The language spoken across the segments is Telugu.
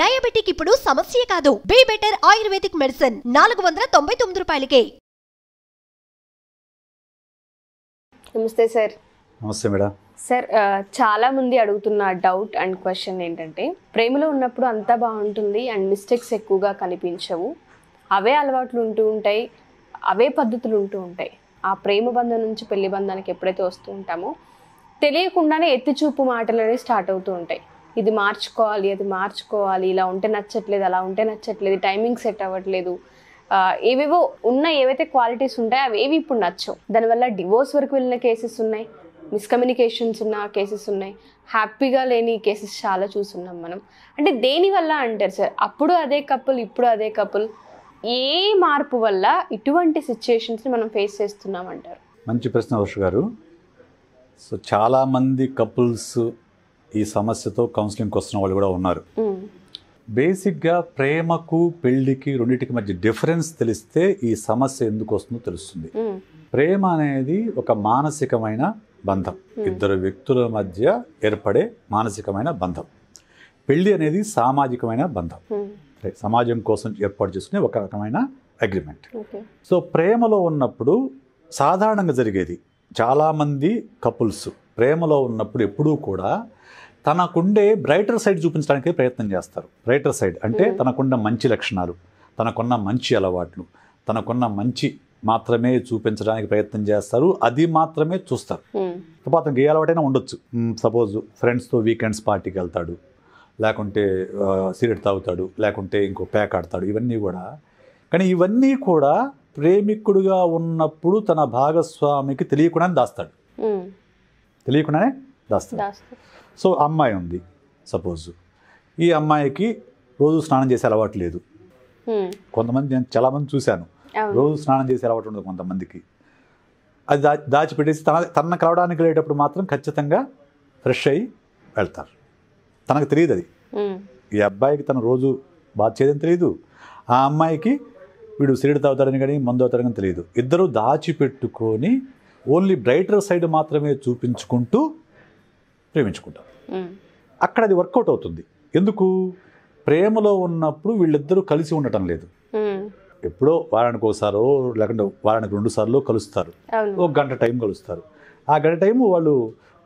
Diabetic Ipudu Samasya Kadu. Be better Ayurvedic medicine. 499 రూపాయలకే. నమస్తే సార్. నమస్తే మేడం. సార్ చాలా మంది అడుగుతున్న డౌట్ అండ్ క్వశ్చన్ ఏంటంటే ప్రేమలో ఉన్నప్పుడు అంతా బాగుంటుంది అండ్ మిస్టేక్స్ ఎక్కువగా కనిపించవు. అవే అలవాట్లు ఉంటూ ఉంటాయి. అవే పద్ధతులు ఉంటూ ఉంటాయి. ఆ ప్రేమ బంధం నుంచి పెళ్లి బంధానికి ఎప్పుడైతే వస్తూ ఉంటామో తెలియకుండానే ఎత్తిచూపు మాటలనే స్టార్ట్ అవుతూ ఉంటాయి. ఇది మార్చుకోవాలి అది మార్చుకోవాలి, ఇలా ఉంటే నచ్చట్లేదు అలా ఉంటే నచ్చట్లేదు, టైమింగ్ సెట్ అవ్వట్లేదు, ఏవేవో ఉన్న ఏవైతే క్వాలిటీస్ ఉంటాయో అవి ఏవి ఇప్పుడు నచ్చవు. దానివల్ల డివోర్స్ వరకు వెళ్ళిన కేసెస్ ఉన్నాయి, మిస్కమ్యూనికేషన్స్ ఉన్న కేసెస్ ఉన్నాయి, హ్యాపీగా లేని కేసెస్ చాలా చూస్తున్నాం మనం. అంటే దేనివల్ల అంటారు సార్? అప్పుడు అదే కపుల్ ఇప్పుడు అదే కపుల్, ఏ మార్పు వల్ల ఇటువంటి సిచ్యుయేషన్స్ని మనం ఫేస్ చేస్తున్నాం అంటారు? మంచి ప్రశ్న వర్ష గారు. సో చాలామంది కపుల్స్ ఈ సమస్యతో కౌన్సిలింగ్కి వస్తున్న వాళ్ళు కూడా ఉన్నారు. బేసిక్గా ప్రేమకు పెళ్లికి రెండింటికి మధ్య డిఫరెన్స్ తెలిస్తే ఈ సమస్య ఎందుకు వస్తుందో తెలుస్తుంది. ప్రేమ అనేది ఒక మానసికమైన బంధం, ఇద్దరు వ్యక్తుల మధ్య ఏర్పడే మానసికమైన బంధం. పెళ్లి అనేది సామాజికమైన బంధం, సమాజం కోసం ఏర్పాటు చేసుకునే ఒక రకమైన అగ్రిమెంట్. సో ప్రేమలో ఉన్నప్పుడు సాధారణంగా జరిగేది, చాలామంది కపుల్స్ ప్రేమలో ఉన్నప్పుడు ఎప్పుడూ కూడా తనకుండే బ్రైటర్ సైడ్ చూపించడానికి ప్రయత్నం చేస్తారు. బ్రైటర్ సైడ్ అంటే తనకున్న మంచి లక్షణాలు, తనకున్న మంచి అలవాట్లు, తనకున్న మంచి మాత్రమే చూపించడానికి ప్రయత్నం చేస్తారు. అది మాత్రమే చూస్తారు. తర్వాత ఏ అలవాటైనా ఉండొచ్చు. సపోజ్ ఫ్రెండ్స్తో వీకెండ్స్ పార్టీకి వెళ్తాడు, లేకుంటే సిగరెట్ తాగుతాడు, లేకుంటే ఇంకో ప్యాక్ ఆడతాడు, ఇవన్నీ కూడా. కానీ ఇవన్నీ కూడా ప్రేమికుడుగా ఉన్నప్పుడు తన భాగస్వామికి తెలియకుండానే దాస్తాడు, తెలియకుండానే దాస్తాడు. సో అమ్మాయి ఉంది, సపోజ్ ఈ అమ్మాయికి రోజు స్నానం చేసే అలవాటు లేదు. కొంతమంది నేను చాలామంది చూశాను, రోజు స్నానం చేసే అలవాటు ఉండదు కొంతమందికి. అది దాచిపెట్టేసి తన కలవడానికి వెళ్ళేటప్పుడు మాత్రం ఖచ్చితంగా ఫ్రెష్ అయ్యి వెళ్తారు. తనకు తెలియదు అది. ఈ అబ్బాయికి తను రోజు బాధ చేయదని తెలియదు, ఆ అమ్మాయికి వీడు సిగరెట్ తాగుతాడని కానీ మందు అవుతాడని తెలియదు. ఇద్దరు దాచిపెట్టుకొని ఓన్లీ బ్రైటర్ సైడ్ మాత్రమే చూపించుకుంటూ ప్రేమించుకుంటారు. అక్కడ అది వర్కౌట్ అవుతుంది. ఎందుకు? ప్రేమలో ఉన్నప్పుడు వీళ్ళిద్దరూ కలిసి ఉండటం లేదు. ఎప్పుడో వారానికి ఒకసారో లేకుంటే వారానికి 2 సార్లు కలుస్తారు, ఒక గంట టైం కలుస్తారు. ఆ గంట టైం వాళ్ళు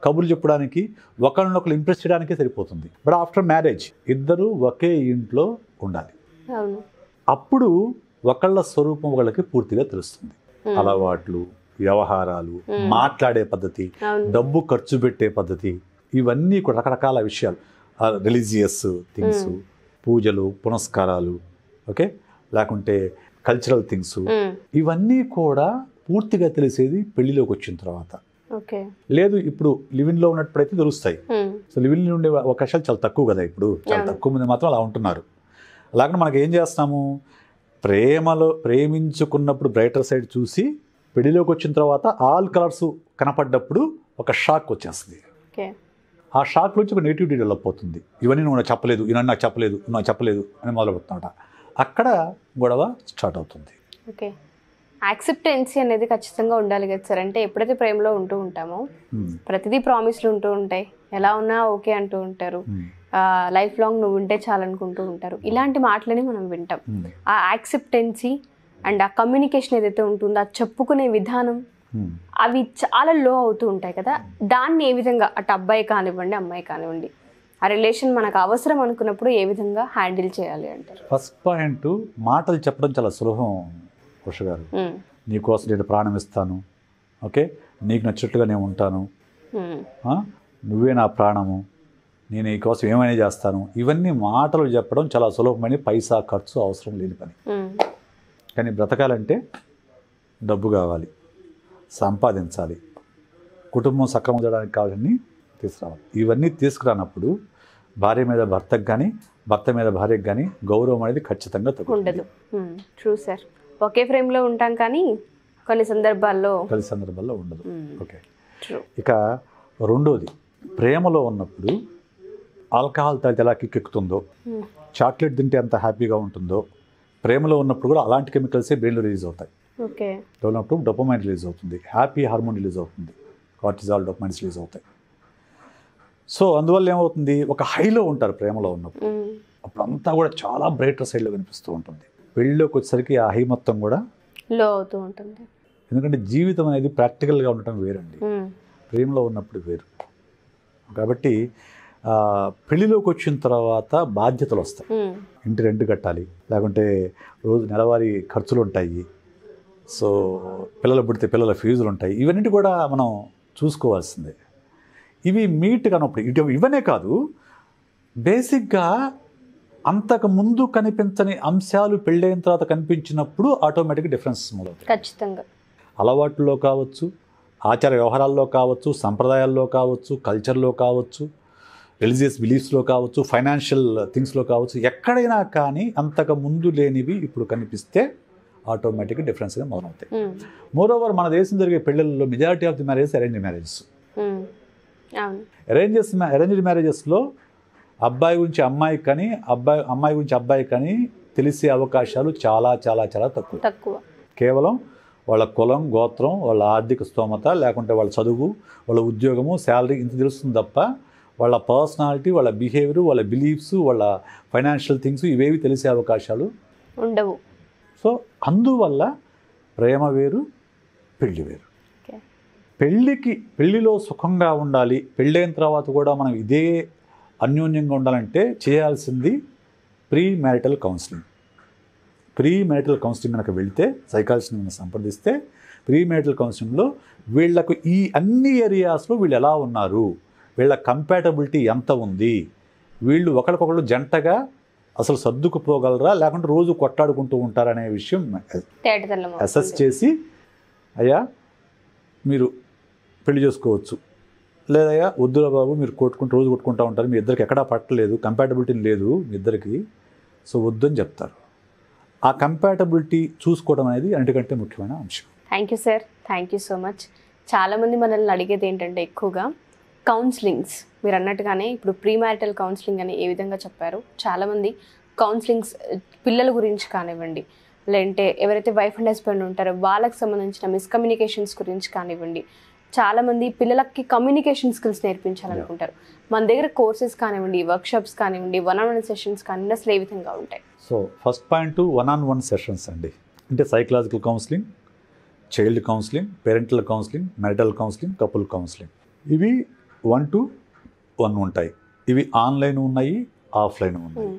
కబుర్లు చెప్పడానికి, ఒకరినొకరు ఇంప్రెస్ చేయడానికే సరిపోతుంది. బట్ ఆఫ్టర్ మ్యారేజ్ ఇద్దరు ఒకే ఇంట్లో ఉండాలి. అప్పుడు ఒకళ్ళ స్వరూపం ఒకళ్ళకి పూర్తిగా తెలుస్తుంది. అలవాట్లు, వ్యవహారాలు, మాట్లాడే పద్ధతి, డబ్బు ఖర్చు పెట్టే పద్ధతి, ఇవన్నీ కూడా రకరకాల విషయాలు, రిలీజియస్ థింగ్స్, పూజలు పునస్కారాలు, ఓకే, లేకుంటే కల్చరల్ థింగ్స్, ఇవన్నీ కూడా పూర్తిగా తెలిసేది పెళ్లిలోకి వచ్చిన తర్వాత. లేదు ఇప్పుడు లివిన్లో ఉన్నప్పుడైతే తెలుస్తాయి. సో లివిన్లో ఉండే అవకాశాలు చాలా తక్కువ కదా ఇప్పుడు, చాలా తక్కువ మంది మాత్రం అలా ఉంటున్నారు. అలాగే మనకి ఏం చేస్తాము, ప్రేమలో ప్రేమించుకున్నప్పుడు బ్రైటర్ సైడ్ చూసి పెళ్లిలోకి వచ్చిన తర్వాత ఆల్ కలర్స్ కనపడ్డప్పుడు ఒక షాక్ వచ్చేస్తుంది. ఆ షాక్ నుంచి ఒక నెగిటివిటీ డెవలప్ అవుతుంది. ఇవన్నీ నువ్వు చెప్పలేదు, ఇవన్నీ నాకు చెప్పలేదు, నాకు చెప్పలేదు అని మొదలుపెడుతున్నమాట. అక్కడ గొడవ స్టార్ట్ అవుతుంది. ఓకే, యాక్సెప్టెన్సీ అనేది ఖచ్చితంగా ఉండాలి కదా సార్. అంటే ఎప్పుడైతే ప్రేమలో ఉంటూ ఉంటామో ప్రతిదీ ప్రామిస్లు ఉంటూ ఉంటాయి, ఎలా ఉన్నా ఓకే అంటూ ఉంటారు, లైఫ్ లాంగ్ నువ్వు ఉంటే చాలనుకుంటూ ఉంటారు, ఇలాంటి మాటలని మనం వింటాం. ఆ యాక్సెప్టెన్సీ అండ్ ఆ కమ్యూనికేషన్ ఏదైతే ఉంటుందో, ఆ చెప్పుకునే విధానం, అవి చాలా లో అవుతూ ఉంటాయి కదా. దాన్ని ఏ విధంగా అటు అబ్బాయి కానివ్వండి అమ్మాయి కానివ్వండి, ఆ రిలేషన్ మనకు అవసరం అనుకున్నప్పుడు ఏ విధంగా హ్యాండిల్ చేయాలి అంటారు? ఫస్ట్ పాయింట్, మాటలు చెప్పడం చాలా సులభం కృష గారు. నీకోసం నేను ప్రాణం ఇస్తాను, ఓకే, నీకు నచ్చినట్టుగా నేను ఉంటాను, నువ్వే నా ప్రాణము, నేను నీకోసం ఏమైనా చేస్తాను, ఇవన్నీ మాటలు చెప్పడం చాలా సులభమైన, పైసా ఖర్చు అవసరం లేని పని. కానీ బ్రతకాలంటే డబ్బు కావాలి, సంపాదించాలి, కుటుంబం సక్రమం చేయడానికి కావాలని తీసుకురావాలి. ఇవన్నీ తీసుకురానప్పుడు భార్య మీద భర్తకు కానీ భర్త మీద భార్యకు కానీ గౌరవం అనేది ఖచ్చితంగా తగ్గుతుంది. True sir. ఒకే ఫ్రేమ్లో ఉంటాం కానీ కొన్ని సందర్భాల్లో ఉండదు. ఓకే, ఇక రెండోది, ప్రేమలో ఉన్నప్పుడు ఆల్కహాల్ తాగితే ఎలా కిక్కెక్కుతుందో, చాక్లెట్ తింటే ఎంత హ్యాపీగా ఉంటుందో, ప్రేమలో ఉన్నప్పుడు కూడా అలాంటి కెమికల్సే బ్రెయిన్లో రిలీజ్ అవుతాయి. ఓకే, డెవలప్డ్ డోపమైన్ రిలీజ్ అవుతుంది, హ్యాపీ హార్మోన్ రిలీజ్ అవుతుంది, కార్టిజాల్ డోపమైన్స్ రిలీజ్ అవుతాయి. సో అందువల్ల ఏమవుతుంది, ఒక హైలో ఉంటారు ప్రేమలో ఉన్నప్పుడు. అప్పుడంతా కూడా చాలా బ్రైటర్ సైడ్లో కనిపిస్తూ ఉంటుంది. పెళ్ళిలోకి వచ్చేసరికి ఆ హై మొత్తం కూడా లో అవుతూ ఉంటుంది. ఎందుకంటే జీవితం అనేది ప్రాక్టికల్గా ఉండటం వేరండి, ప్రేమలో ఉన్నప్పుడు వేరు. కాబట్టి పెళ్ళిలోకి వచ్చిన తర్వాత బాధ్యతలు వస్తాయి, ఇంటి రెంట్ కట్టాలి, లేకుంటే రోజు నెలవారీ ఖర్చులు ఉంటాయి, సో పిల్లలు పుడితే పిల్లల ఫీజులు ఉంటాయి, ఇవన్నీ కూడా మనం చూసుకోవాల్సిందే. ఇవి మీట్ కానప్పుడు ఇవనే కాదు, బేసిక్గా అంతకుముందు కనిపించని అంశాలు పెళ్ళైన తర్వాత కనిపించినప్పుడు ఆటోమేటిక్ డిఫరెన్స్ మొదలవుతుంది. ఖచ్చితంగా అలవాట్లలో కావచ్చు, ఆచార వ్యవహారాల్లో కావచ్చు, సంప్రదాయాల్లో కావచ్చు, కల్చర్లో కావచ్చు, రిలీజియస్ బిలీఫ్స్లో కావచ్చు, ఫైనాన్షియల్ థింగ్స్లో కావచ్చు, ఎక్కడైనా కానీ అంతకుముందు లేనివి ఇప్పుడు కనిపిస్తే ఆటోమేటిక్గా డిఫరెన్స్గా మొదలవుతాయి. మోరోవర్ మన దేశం జరిగే పెళ్ళిళ్ళలో majority of the marriages arranged marriages. Arranged మ్యారేజెస్లో అబ్బాయి గురించి అమ్మాయి కానీ అమ్మాయి గురించి అబ్బాయి కానీ తెలిసే అవకాశాలు చాలా చాలా చాలా తక్కువ. కేవలం వాళ్ళ కులం, గోత్రం, వాళ్ళ ఆర్థిక స్తోమత, లేకుంటే వాళ్ళ చదువు, వాళ్ళ ఉద్యోగము, శాలరీ ఇంత తెలుస్తుంది తప్ప వాళ్ళ పర్సనాలిటీ, వాళ్ళ బిహేవియర్, వాళ్ళ బిలీఫ్స్, వాళ్ళ ఫైనాన్షియల్ థింగ్స్ ఇవేవి తెలిసే అవకాశాలు ఉండవు. సో అందువల్ల ప్రేమ వేరు, పెళ్ళి వేరు. పెళ్ళిలో సుఖంగా ఉండాలి, పెళ్ళైన తర్వాత కూడా మనం ఇదే అన్యోన్యంగా ఉండాలంటే చేయాల్సింది pre marital counselling. Pre marital counselling కనుక వెళితే, సైకాలజిస్ట్ని కనుక సంప్రదిస్తే, ప్రీ మ్యారిటల్ కౌన్సిలింగ్లో వీళ్లకు ఈ అన్ని ఏరియాస్లో వీళ్ళు ఎలా ఉన్నారు, వీళ్ళ కంపాటబిలిటీ ఎంత ఉంది, వీళ్ళు ఒకరికొకరు జంటగా అసలు సర్దుకుపోగలరా లేకుంటే రోజు కొట్టాడుకుంటూ ఉంటారనే విషయం అసెస్ చేసి, అయ్యా మీరు పెళ్లి చేసుకోవచ్చు, లేదయ్యా వద్దురా బాబు మీరు రోజు కొట్టుకుంటూ ఉంటారు, మీ ఇద్దరికి ఎక్కడా పట్టలేదు, కంపాటబిలిటీ లేదు మీ ఇద్దరికి, సో వద్దని చెప్తారు. ఆ కంపాటబిలిటీ చూసుకోవడం అనేది అన్నిటికంటే ముఖ్యమైన అంశం. Thank you sir, thank you so much. చాలామంది మనల్ని అడిగేది ఏంటంటే ఎక్కువగా కౌన్సిలింగ్స్, మీరు అన్నట్టుగానే ఇప్పుడు ప్రీ మ్యారిటల్ కౌన్సిలింగ్ అని ఏ విధంగా చెప్పారు, చాలామంది కౌన్సిలింగ్స్ పిల్లల గురించి కానివ్వండి, లేదంటే ఎవరైతే వైఫ్ అండ్ హస్బెండ్ ఉంటారో వాళ్ళకి సంబంధించిన మిస్కమ్యూనికేషన్స్ గురించి కానివ్వండి, చాలామంది పిల్లలకి కమ్యూనికేషన్ స్కిల్స్ నేర్పించాలనుకుంటారు. మన దగ్గర కోర్సెస్ కానివ్వండి, వర్క్షాప్స్ కానివ్వండి, 1-on-1 సెషన్స్ కానివ్వండి, అసలు ఏ విధంగా ఉంటాయి? So first point 1-on-1 sessions అండి. అంటే psychological counselling, child counselling, parental counselling, marital counselling, couple counselling, ఇవి 1-to-1 ఉంటాయి. ఇవి ఆన్లైన్ ఉన్నాయి, ఆఫ్లైన్ ఉన్నాయి,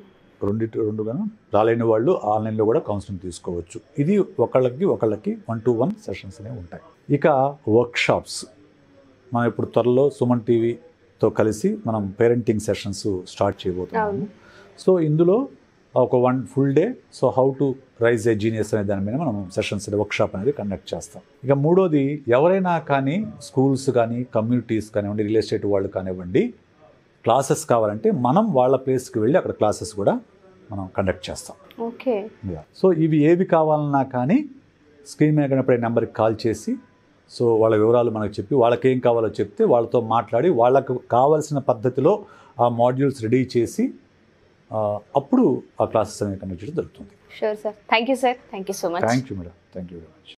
రెండుగా రాలేని వాళ్ళు ఆన్లైన్లో కూడా కౌన్సిలింగ్ తీసుకోవచ్చు. ఇది ఒకళ్ళకి 1-to-1 సెషన్స్ అనేవి ఉంటాయి. ఇక వర్క్షాప్స్, మనం ఇప్పుడు త్వరలో సుమన్ టీవీతో కలిసి మనం పేరెంటింగ్ సెషన్స్ స్టార్ట్ చేయబోతున్నాము. సో ఇందులో ఒక 1 full day, so how to raise a genius అనే దాని మీద మనం సెషన్స్, వర్క్షాప్ అనేది కండక్ట్ చేస్తాం. ఇక మూడోది, ఎవరైనా కానీ స్కూల్స్ కానీ కమ్యూనిటీస్ కానివ్వండి, రియల్ ఎస్టేట్ వాళ్ళు కానివ్వండి, క్లాసెస్ కావాలంటే మనం వాళ్ళ ప్లేస్కి వెళ్ళి అక్కడ క్లాసెస్ కూడా మనం కండక్ట్ చేస్తాం. ఓకే. సో ఇవి ఏవి కావాలన్నా కానీ స్క్రీన్ మీద కనపడే నెంబర్కి కాల్ చేసి, సో వాళ్ళ వివరాలు మనకు చెప్పి, వాళ్ళకేం కావాలో చెప్తే వాళ్ళతో మాట్లాడి వాళ్ళకు కావాల్సిన పద్ధతిలో ఆ మాడ్యూల్స్ రెడీ చేసి అప్పుడు ఆ క్లాసెస్ అనేది కండక్ట్ చేయడం జరుగుతుంది. Sure sir, thank you sir, thank you so much. Thank you madam, thank you very much.